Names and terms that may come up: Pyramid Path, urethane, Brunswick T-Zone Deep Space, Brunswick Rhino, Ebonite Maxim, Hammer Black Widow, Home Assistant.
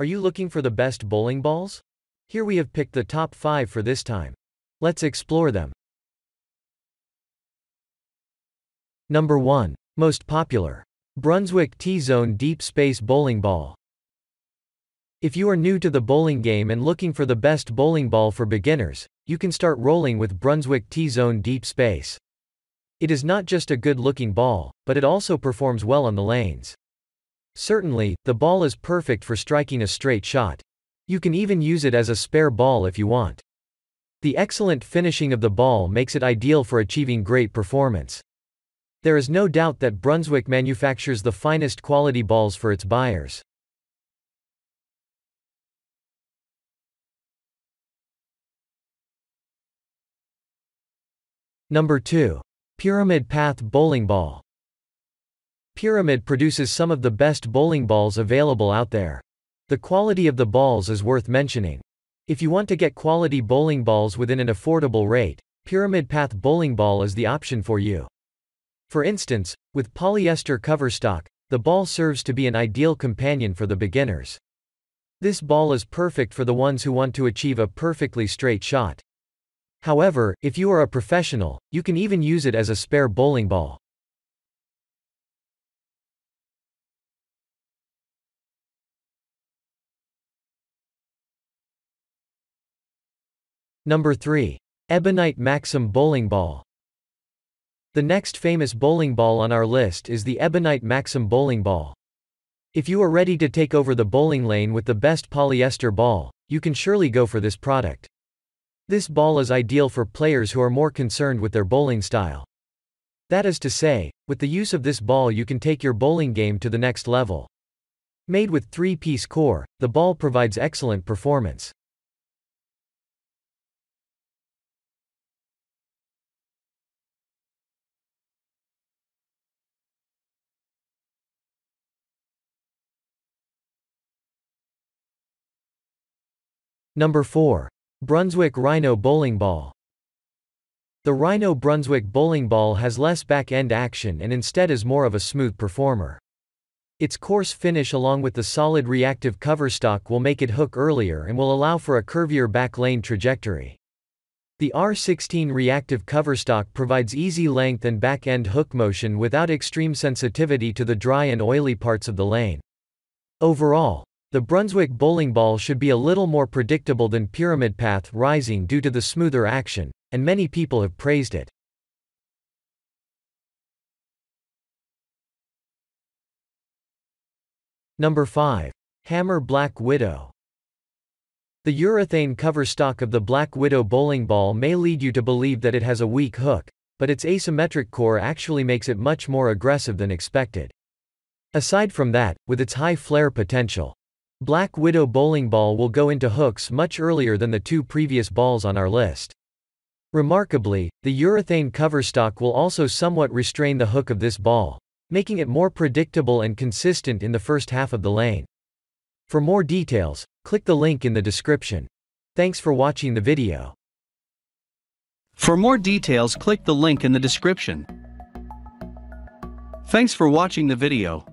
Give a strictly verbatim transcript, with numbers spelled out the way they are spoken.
Are you looking for the best bowling balls? Here we have picked the top five for this time. Let's explore them. Number one. Most popular. Brunswick T-Zone Deep Space Bowling Ball. If you are new to the bowling game and looking for the best bowling ball for beginners, you can start rolling with Brunswick T-Zone Deep Space. It is not just a good-looking ball, but it also performs well on the lanes. Certainly, the ball is perfect for striking a straight shot. You can even use it as a spare ball if you want. The excellent finishing of the ball makes it ideal for achieving great performance. There is no doubt that Brunswick manufactures the finest quality balls for its buyers. Number two. Pyramid Path Bowling Ball. Pyramid produces some of the best bowling balls available out there. The quality of the balls is worth mentioning. If you want to get quality bowling balls within an affordable rate, Pyramid Path Bowling Ball is the option for you. For instance, with polyester cover stock, the ball serves to be an ideal companion for the beginners. This ball is perfect for the ones who want to achieve a perfectly straight shot. However, if you are a professional, you can even use it as a spare bowling ball. Number three. Ebonite Maxim Bowling Ball. The next famous bowling ball on our list is the Ebonite Maxim Bowling Ball. If you are ready to take over the bowling lane with the best polyester ball, you can surely go for this product. This ball is ideal for players who are more concerned with their bowling style. That is to say, with the use of this ball you can take your bowling game to the next level. Made with three-piece core, the ball provides excellent performance. Number four. Brunswick Rhino Bowling Ball. The Rhino Brunswick Bowling Ball has less back-end action and instead is more of a smooth performer. Its coarse finish along with the solid reactive cover stock will make it hook earlier and will allow for a curvier back lane trajectory. The R sixteen reactive cover stock provides easy length and back-end hook motion without extreme sensitivity to the dry and oily parts of the lane. Overall, the Brunswick bowling ball should be a little more predictable than Pyramid Path Rising due to the smoother action, and many people have praised it. Number five. Hammer Black Widow. The urethane cover stock of the Black Widow bowling ball may lead you to believe that it has a weak hook, but its asymmetric core actually makes it much more aggressive than expected. Aside from that, with its high flare potential, Black Widow bowling ball will go into hooks much earlier than the two previous balls on our list. Remarkably, the urethane cover stock will also somewhat restrain the hook of this ball, making it more predictable and consistent in the first half of the lane. For more details, click the link in the description. Thanks for watching the video. For more details, click the link in the description. Thanks for watching the video.